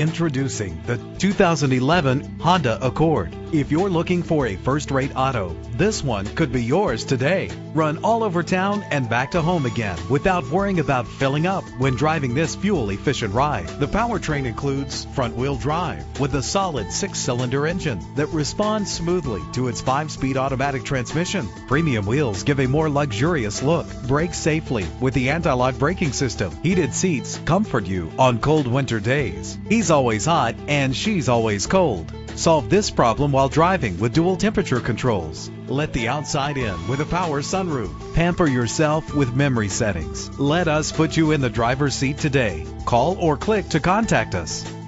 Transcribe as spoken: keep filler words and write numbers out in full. Introducing the two thousand eleven Honda Accord. If you're looking for a first-rate auto, this one could be yours today. Run all over town and back to home again without worrying about filling up when driving this fuel-efficient ride. The powertrain includes front-wheel drive with a solid six-cylinder engine that responds smoothly to its five-speed automatic transmission. Premium wheels give a more luxurious look. Brake safely with the anti-lock braking system. Heated seats comfort you on cold winter days. He's always hot and she's always cold. Solve this problem while driving with dual temperature controls. Let the outside in with a power sunroof. Pamper yourself with memory settings. Let us put you in the driver's seat today. Call or click to contact us.